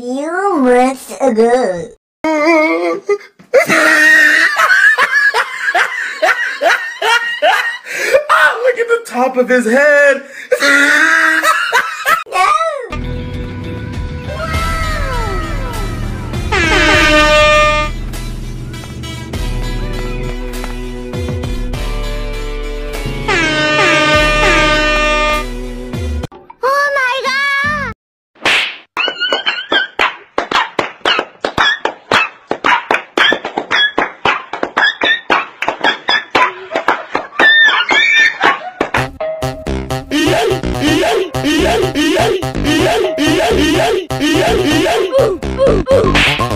few months ago. Oh, look at the top of his head. No. Ooh, ooh, ooh.